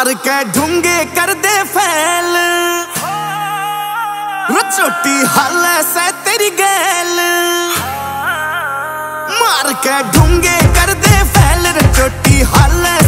मार के ढूंगे कर दे फैल, चोटी हल से तेरी गैल। मार के ढूंगे कर दे फैल, चोटी हल।